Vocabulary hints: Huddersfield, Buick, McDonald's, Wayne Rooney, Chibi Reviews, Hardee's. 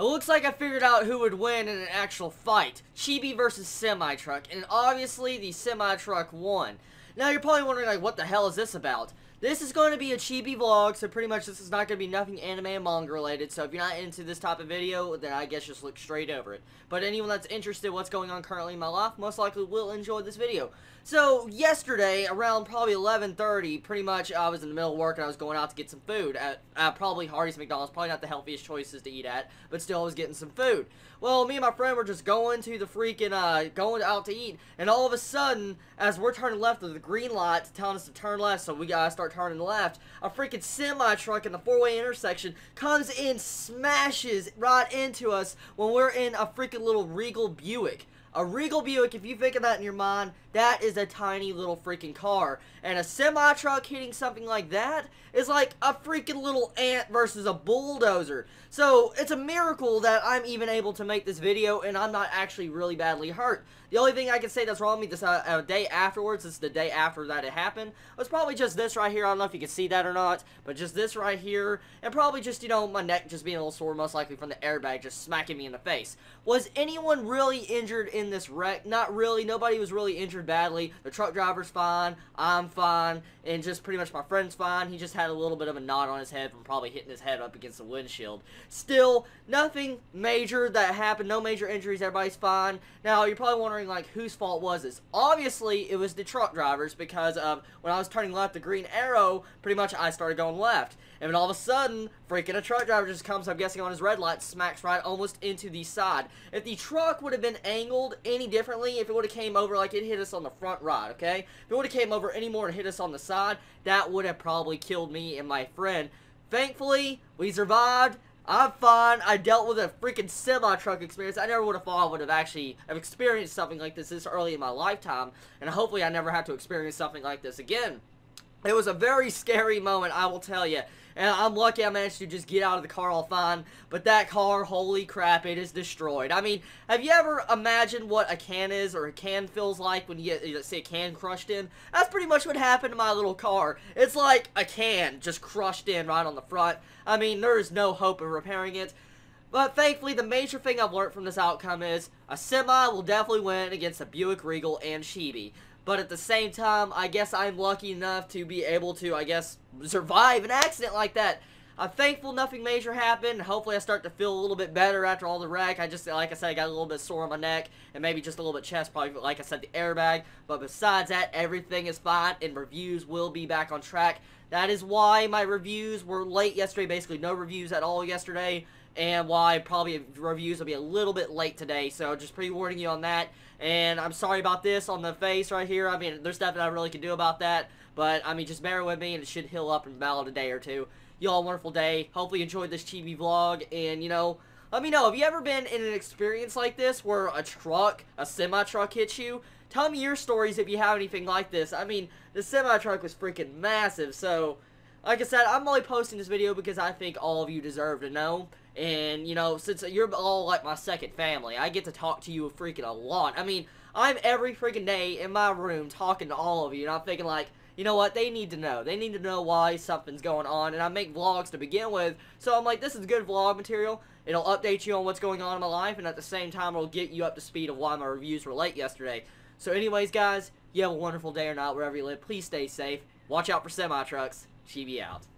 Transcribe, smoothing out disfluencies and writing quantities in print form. It looks like I figured out who would win in an actual fight. Chibi versus Semi-Truck, and obviously the Semi-Truck won. Now you're probably wondering, like, what the hell is this about? This is going to be a chibi vlog, so pretty much this is not going to be nothing anime and manga related, so if you're not into this type of video, then I guess just look straight over it. But anyone that's interested in what's going on currently in my life most likely will enjoy this video. So, yesterday, around probably 11:30, pretty much I was in the middle of work and I was going out to get some food at probably Hardee's, McDonald's, probably not the healthiest choices to eat at, but still I was getting some food. Well, me and my friend were just going to the freaking, going out to eat, and all of a sudden, as we're turning left of the green light telling us to turn left, so we gotta start turning left, a freaking semi-truck in the four-way intersection comes in, smashes right into us when we're in a freaking little Regal Buick. A Regal Buick, if you think of that in your mind, that is a tiny little freaking car. And a semi-truck hitting something like that is like a freaking little ant versus a bulldozer. So, it's a miracle that I'm even able to make this video and I'm not actually really badly hurt. The only thing I can say that's wrong with me this day afterwards, is the day after that it happened, was probably just this right here. I don't know if you can see that or not, but just this right here, and probably just, you know, my neck just being a little sore, most likely from the airbag just smacking me in the face. Was anyone really injured in this wreck? Not really. Nobody was really injured badly. The truck driver's fine, I'm fine, and just pretty much my friend's fine. He just had a little bit of a knot on his head from probably hitting his head up against the windshield. Still, nothing major that happened. No major injuries. Everybody's fine. Now, you're probably wondering, like, whose fault was this? Obviously, it was the truck driver's, because of when I was turning left, the green arrow, pretty much I started going left. And then all of a sudden, freaking a truck driver just comes, I'm guessing on his red light, smacks right almost into the side. If the truck would have been angled any differently, if it would have came over, like, it hit us on the front rod, okay? If it would have came over any more and hit us on the side, that would have probably killed me and my friend. Thankfully, we survived. I'm fine. I dealt with a freaking semi-truck experience. I never would have thought I would have actually experienced something like this early in my lifetime, and hopefully I never have to experience something like this again. It was a very scary moment, I will tell you, and I'm lucky I managed to just get out of the car all fine, but that car, holy crap, it is destroyed. I mean, have you ever imagined what a can is, or a can feels like when you get, let's say, a can crushed in? That's pretty much what happened to my little car. It's like a can just crushed in right on the front. I mean, there is no hope of repairing it. But thankfully, the major thing I've learned from this outcome is a semi will definitely win against a Buick, Regal, and Chibi. But at the same time, I guess I'm lucky enough to be able to, I guess, survive an accident like that. I'm thankful nothing major happened. Hopefully I start to feel a little bit better after all the wreck. I just, like I said, I got a little bit sore on my neck and maybe just a little bit chest, probably, like I said, the airbag. But besides that, everything is fine and reviews will be back on track. That is why my reviews were late yesterday, basically no reviews at all yesterday, and why probably reviews will be a little bit late today, so just pre-warning you on that. And I'm sorry about this on the face right here. I mean, there's nothing I really can do about that, but I mean, just bear with me and it should heal up in about a day or two. Y'all, wonderful day. Hopefully you enjoyed this chibi vlog, and, you know, let me know, have you ever been in an experience like this where a truck, a semi-truck hits you? Tell me your stories if you have anything like this. I mean, the semi-truck was freaking massive, so like I said, I'm only posting this video because I think all of you deserve to know. And, you know, since you're all like my second family, I get to talk to you freaking a lot. I mean, I'm every freaking day in my room talking to all of you, and I'm thinking, like, you know what, they need to know. They need to know why something's going on, and I make vlogs to begin with, so I'm like, this is good vlog material. It'll update you on what's going on in my life, and at the same time, it'll get you up to speed of why my reviews were late yesterday. So anyways, guys, you have a wonderful day or not, wherever you live. Please stay safe. Watch out for semi-trucks. Chibi out.